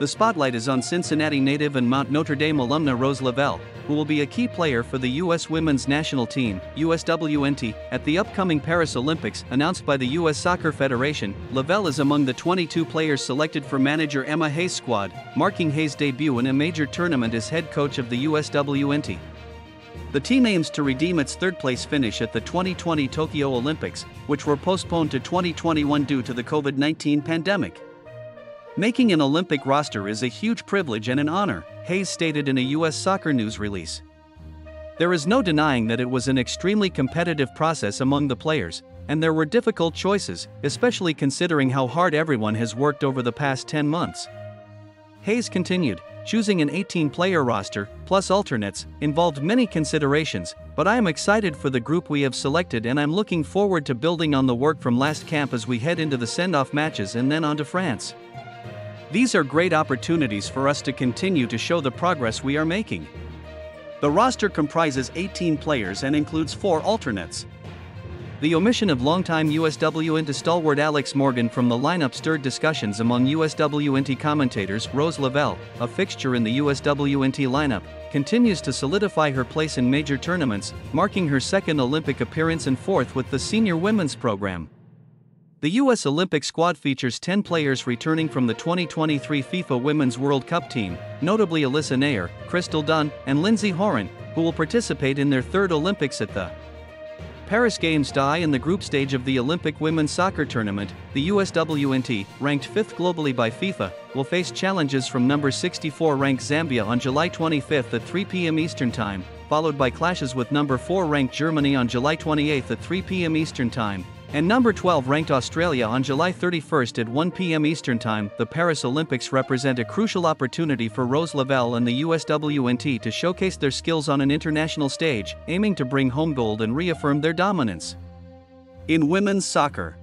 The spotlight is on Cincinnati native and Mount Notre Dame alumna Rose Lavelle, who will be a key player for the U.S. Women's National Team, USWNT, at the upcoming Paris Olympics announced by the U.S. Soccer Federation. Lavelle is among the 22 players selected for manager Emma Hayes' squad, marking Hayes' debut in a major tournament as head coach of the USWNT. The team aims to redeem its third-place finish at the 2020 Tokyo Olympics, which were postponed to 2021 due to the COVID-19 pandemic. "Making an Olympic roster is a huge privilege and an honor," Hayes stated in a U.S. Soccer News release. "There is no denying that it was an extremely competitive process among the players, and there were difficult choices, especially considering how hard everyone has worked over the past 10 months." Hayes continued, "Choosing an 18-player roster, plus alternates, involved many considerations, but I am excited for the group we have selected and I'm looking forward to building on the work from last camp as we head into the send-off matches and then on to France. These are great opportunities for us to continue to show the progress we are making." The roster comprises 18 players and includes 4 alternates. The omission of longtime USWNT stalwart Alex Morgan from the lineup stirred discussions among USWNT commentators. Rose Lavelle, a fixture in the USWNT lineup, continues to solidify her place in major tournaments, marking her second Olympic appearance and fourth with the senior women's program. The U.S. Olympic squad features 10 players returning from the 2023 FIFA Women's World Cup team, notably Alyssa Naeher, Crystal Dunn, and Lindsey Horan, who will participate in their third Olympics at the Paris Games. In the group stage of the Olympic Women's Soccer Tournament, the USWNT, ranked 5th globally by FIFA, will face challenges from number 64-ranked Zambia on July 25 at 3 p.m. Eastern Time, followed by clashes with number 4-ranked Germany on July 28 at 3 p.m. Eastern Time, and number 12-ranked Australia on July 31 at 1 p.m. Eastern Time. The Paris Olympics represent a crucial opportunity for Rose Lavelle and the USWNT to showcase their skills on an international stage, aiming to bring home gold and reaffirm their dominance in women's soccer.